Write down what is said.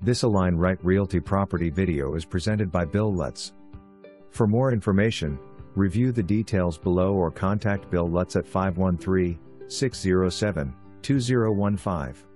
This Align Right Realty property video is presented by Bill Lutts. For more information, review the details below or contact Bill Lutts at 513-607-2015.